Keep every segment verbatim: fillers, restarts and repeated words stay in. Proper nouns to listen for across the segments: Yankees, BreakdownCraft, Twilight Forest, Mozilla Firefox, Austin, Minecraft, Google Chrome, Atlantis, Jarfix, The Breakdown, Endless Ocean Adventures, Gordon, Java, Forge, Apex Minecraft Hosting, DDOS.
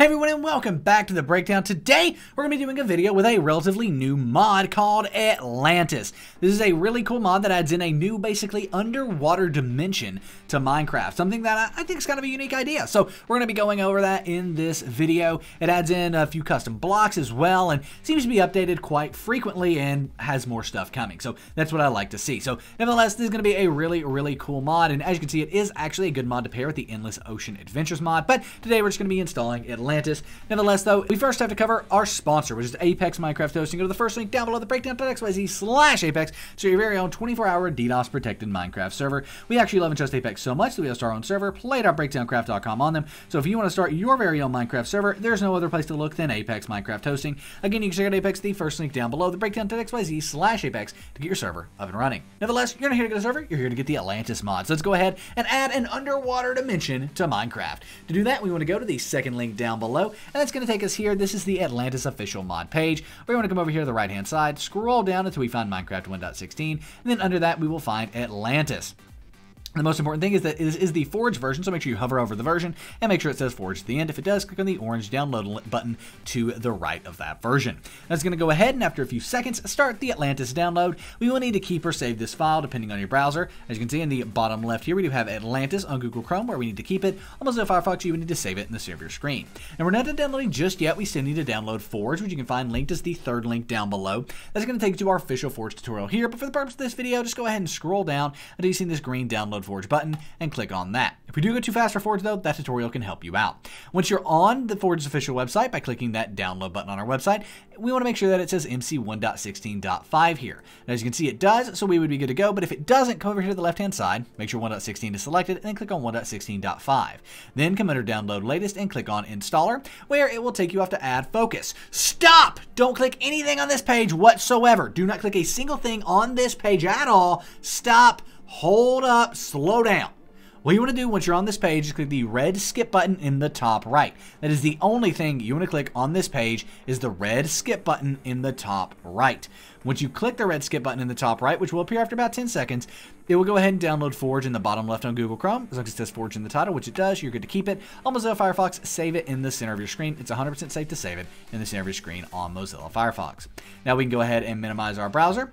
Hey everyone, and welcome back to The Breakdown. Today, we're going to be doing a video with a relatively new mod called Atlantis. This is a really cool mod that adds in a new, basically, underwater dimension to Minecraft. Something that I think is kind of a unique idea. So, we're going to be going over that in this video. It adds in a few custom blocks as well, and seems to be updated quite frequently and has more stuff coming. So, that's what I like to see. So, nevertheless, this is going to be a really, really cool mod, and as you can see, it is actually a good mod to pair with the Endless Ocean Adventures mod, but today we're just going to be installing Atlantis. Atlantis. Nevertheless, though, we first have to cover our sponsor, which is Apex Minecraft Hosting. Go to the first link down below, the breakdown dot X Y Z slash Apex, so your very own twenty-four hour DDoS protected Minecraft server. We actually love and trust Apex so much that we host our own server, play dot breakdown craft dot com on them. So if you want to start your very own Minecraft server, there's no other place to look than Apex Minecraft Hosting. Again, you can check out Apex, the first link down below, the breakdown dot X Y Z slash Apex, to get your server up and running. Nevertheless, you're not here to get a server, you're here to get the Atlantis mod. So let's go ahead and add an underwater dimension to Minecraft. To do that, we want to go to the second link down below, and that's going to take us here. This is the Atlantis official mod page. We want to come over here to the right hand side, scroll down until we find Minecraft one point sixteen, and then under that we will find Atlantis. The most important thing is that this is the Forge version, so make sure you hover over the version and make sure it says Forge at the end. If it does, click on the orange download button to the right of that version. That's going to go ahead and after a few seconds, start the Atlantis download. We will need to keep or save this file depending on your browser. As you can see in the bottom left here, we do have Atlantis on Google Chrome where we need to keep it. On Mozilla Firefox, you would need to save it in the server screen. And we're not done downloading just yet. We still need to download Forge, which you can find linked as the third link down below. That's going to take you to our official Forge tutorial here, but for the purpose of this video, just go ahead and scroll down until you see this green download Forge button and click on that. If we do go too fast for Forge though, that tutorial can help you out. Once you're on the Forge's official website by clicking that download button on our website, we want to make sure that it says M C one point sixteen point five here. And as you can see, it does, so we would be good to go, but if it doesn't, come over here to the left-hand side, make sure one point sixteen is selected, and then click on one point sixteen point five. Then come under Download Latest and click on Installer, where it will take you off to add focus. Stop! Don't click anything on this page whatsoever. Do not click a single thing on this page at all. Stop. Hold up, slow down. What you want to do once you're on this page is click the red skip button in the top right. That is the only thing you want to click on this page is the red skip button in the top right. Once you click the red skip button in the top right, which will appear after about ten seconds, it will go ahead and download Forge in the bottom left on Google Chrome. As long as it says Forge in the title, which it does, you're good to keep it. On Mozilla Firefox, save it in the center of your screen. It's one hundred percent safe to save it in the center of your screen on Mozilla Firefox. Now we can go ahead and minimize our browser.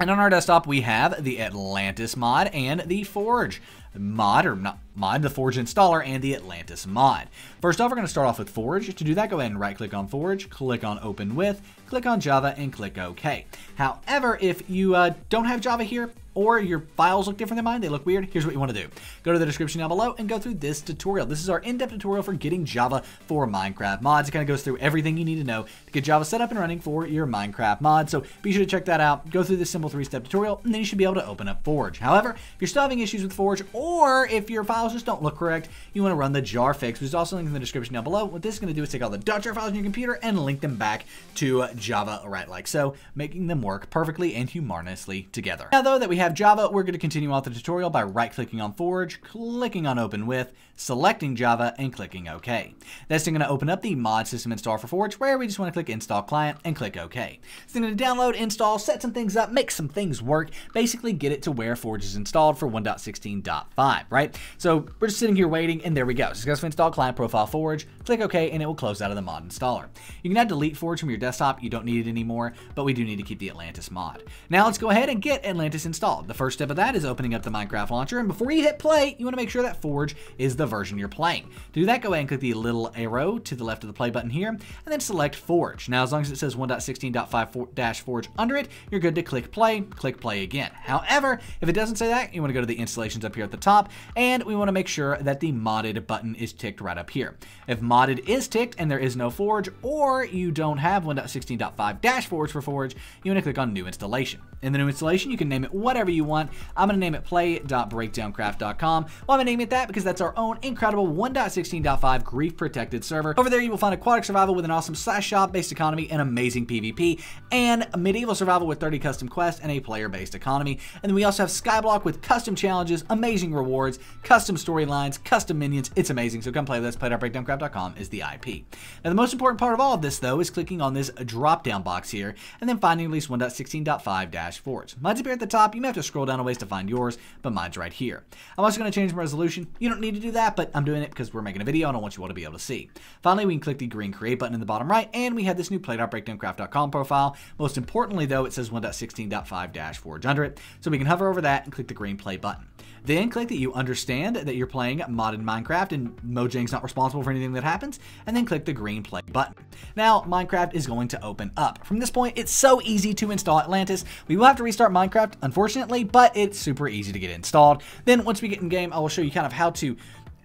And on our desktop, we have the Atlantis mod and the Forge mod, or not mod, the Forge installer and the Atlantis mod. First off, we're going to start off with Forge. To do that, go ahead and right-click on Forge, click on Open With, click on Java, and click OK. However, if you uh, don't have Java here, or your files look different than mine, they look weird, here's what you want to do. Go to the description down below and go through this tutorial. This is our in-depth tutorial for getting Java for Minecraft mods. It kind of goes through everything you need to know to get Java set up and running for your Minecraft mod. So be sure to check that out. Go through this simple three-step tutorial, and then you should be able to open up Forge. However, if you're still having issues with Forge, or if your files just don't look correct, you want to run the Jarfix, which is also linked in the description down below. What this is going to do is take all the .jar files on your computer and link them back to Java right like so, making them work perfectly and humoniously together. Now though that we have Java, we're going to continue on the tutorial by right-clicking on Forge, clicking on Open With, selecting Java, and clicking OK. That's then going to open up the mod system install for Forge, where we just want to click Install Client and click OK. It's then going to download, install, set some things up, make some things work, basically get it to where Forge is installed for one point sixteen point five, right? So we're just sitting here waiting, and there we go. Successfully install client profile Forge, click OK, and it will close out of the mod installer. You can now delete Forge from your desktop. You don't need it anymore, but we do need to keep the Atlantis mod. Now let's go ahead and get Atlantis installed. The first step of that is opening up the Minecraft launcher, and before you hit play, you want to make sure that Forge is the version you're playing. To do that, go ahead and click the little arrow to the left of the play button here, and then select Forge. Now, as long as it says one point sixteen point five dash Forge under it, you're good to click play, click play again. However, if it doesn't say that, you want to go to the installations up here at the top, and we want to make sure that the modded button is ticked right up here. If modded is ticked and there is no Forge, or you don't have one point sixteen point five dash Forge for Forge, you want to click on New Installation. In the New Installation, you can name it whatever you want. I'm going to name it play dot breakdown craft dot com. Well, I'm going to name it that because that's our own incredible one point sixteen point five grief protected server. Over there, you will find aquatic survival with an awesome slash shop based economy and amazing PvP, and medieval survival with thirty custom quests and a player based economy. And then we also have Skyblock with custom challenges, amazing rewards, custom storylines, custom minions. It's amazing. So come play with us. play dot breakdown craft dot com is the I P. Now, the most important part of all of this, though, is clicking on this drop down box here and then finding release one point sixteen point five dash Forge. Mine's appear at the top. You may have to scroll down a ways to find yours, but mine's right here. I'm also going to change my resolution. You don't need to do that, but I'm doing it because we're making a video and I want you all to be able to see. Finally, we can click the green create button in the bottom right, and we have this new play dot breakdown craft dot com profile. Most importantly, though, it says one point sixteen point five dash forge under it, so we can hover over that and click the green play button. Then click that you understand that you're playing modded Minecraft and Mojang's not responsible for anything that happens, and then click the green play button. Now, Minecraft is going to open up. From this point, it's so easy to install Atlantis. We will have to restart Minecraft, unfortunately, but it's super easy to get installed. Then once we get in game, I will show you kind of how to,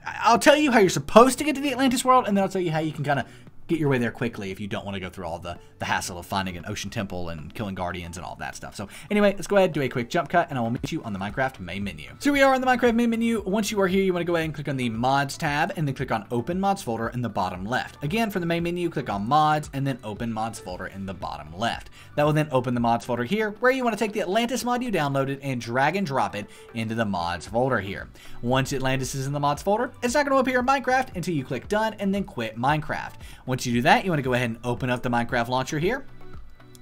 I'll tell you how you're supposed to get to the Atlantis world, and then I'll tell you how you can kind of get your way there quickly if you don't want to go through all the, the hassle of finding an ocean temple and killing guardians and all that stuff. So anyway, let's go ahead and do a quick jump cut, and I will meet you on the Minecraft main menu. So we are on the Minecraft main menu. Once you are here, you want to go ahead and click on the mods tab, and then click on open mods folder in the bottom left. Again, for the main menu, click on mods, and then open mods folder in the bottom left. That will then open the mods folder here, where you want to take the Atlantis mod you downloaded and drag and drop it into the mods folder here. Once Atlantis is in the mods folder, it's not going to appear in Minecraft until you click done and then quit Minecraft. Once you do that, you want to go ahead and open up the Minecraft launcher here.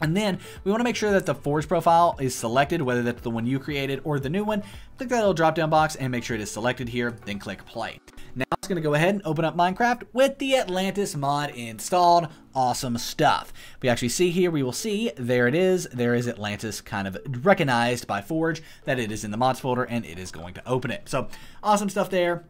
And then we want to make sure that the Forge profile is selected, whether that's the one you created or the new one. Click that little drop down box and make sure it is selected here, then click play. Now it's going to go ahead and open up Minecraft with the Atlantis mod installed. Awesome stuff. We actually see here, we will see, there it is. There is Atlantis kind of recognized by Forge that it is in the mods folder, and it is going to open it. So awesome stuff there.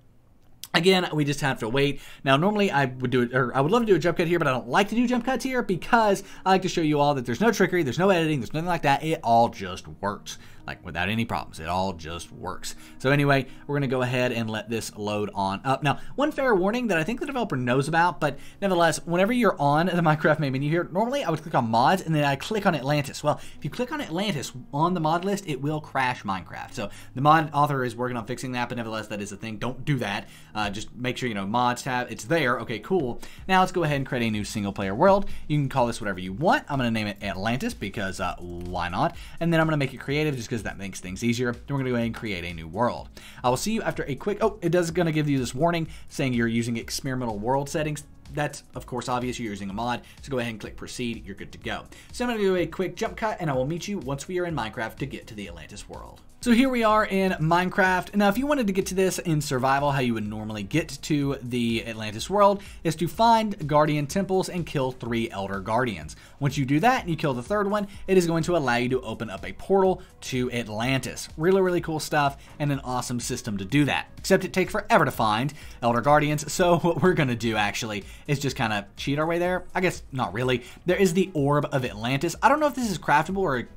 Again, we just have to wait. Now, normally I would do it, or I would love to do a jump cut here, but I don't like to do jump cuts here because I like to show you all that there's no trickery, there's no editing, there's nothing like that. It all just works, like without any problems. It all just works. So anyway, we're going to go ahead and let this load on up. Now, one fair warning that I think the developer knows about, but nevertheless, whenever you're on the Minecraft main menu here, normally I would click on mods and then I click on Atlantis. Well, if you click on Atlantis on the mod list, it will crash Minecraft. So the mod author is working on fixing that, but nevertheless, that is a thing. Don't do that. Uh, Uh, just make sure, you know, mods tab, it's there. Okay, cool. Now let's go ahead and create a new single player world. You can call this whatever you want. I'm going to name it Atlantis because uh, why not? And then I'm going to make it creative just because that makes things easier. Then we're going to go ahead and create a new world. I will see you after a quick, oh, it is going to give you this warning saying you're using experimental world settings. That's, of course, obvious. You're using a mod. So go ahead and click proceed. You're good to go. So I'm going to do a quick jump cut, and I will meet you once we are in Minecraft to get to the Atlantis world. So here we are in Minecraft. Now, if you wanted to get to this in survival, how you would normally get to the Atlantis world is to find guardian temples and kill three elder guardians. Once you do that and you kill the third one, it is going to allow you to open up a portal to Atlantis. Really, really cool stuff and an awesome system to do that. Except it takes forever to find elder guardians. So what we're gonna do actually is just kind of cheat our way there. I guess not really. There is the orb of Atlantis. I don't know if this is craftable or,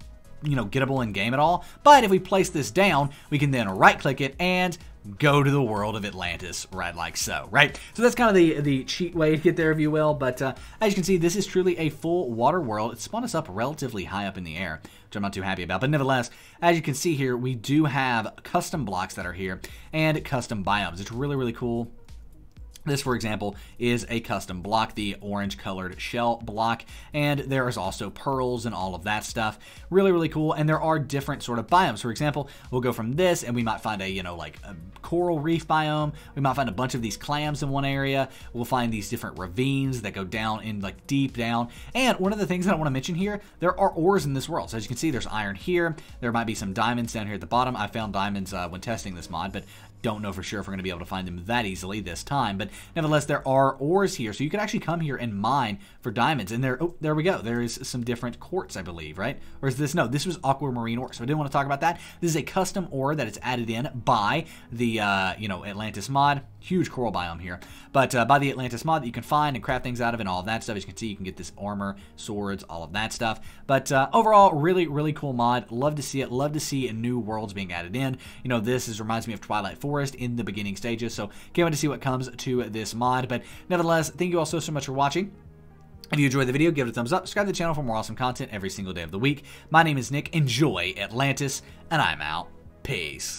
you know, gettable in game at all, but if we place this down, we can then right click it and go to the world of Atlantis, right, like so, right? So that's kind of the the cheat way to get there, if you will, but uh, as you can see, this is truly a full water world. It spawned us up relatively high up in the air, which I'm not too happy about, but nevertheless, as you can see here, we do have custom blocks that are here and custom biomes. It's really, really cool. This, for example, is a custom block, the orange colored shell block, and there is also pearls and all of that stuff. Really, really cool, and there are different sort of biomes. For example, we'll go from this, and we might find a, you know, like a coral reef biome. We might find a bunch of these clams in one area. We'll find these different ravines that go down in, like, deep down. And one of the things that I want to mention here, there are ores in this world. So as you can see, there's iron here. There might be some diamonds down here at the bottom. I found diamonds uh, when testing this mod, but don't know for sure if we're going to be able to find them that easily this time, but nevertheless, there are ores here, so you can actually come here and mine for diamonds. And there, oh, there we go. There is some different quartz, I believe, right? Or is this, no, this was aquamarine ore, so I didn't want to talk about that. This is a custom ore that it's added in by the, uh, you know, Atlantis mod. Huge coral biome here, but uh, by the Atlantis mod that you can find and craft things out of and all of that stuff. As you can see, you can get this armor, swords, all of that stuff, but uh, overall, really, really cool mod. Love to see it. Love to see new worlds being added in. You know, this is, reminds me of Twilight Forest in the beginning stages, so can't wait to see what comes to this mod, but nevertheless, thank you all so, so much for watching. If you enjoyed the video, give it a thumbs up, subscribe to the channel for more awesome content every single day of the week. My name is Nick. Enjoy Atlantis, and I'm out. Peace.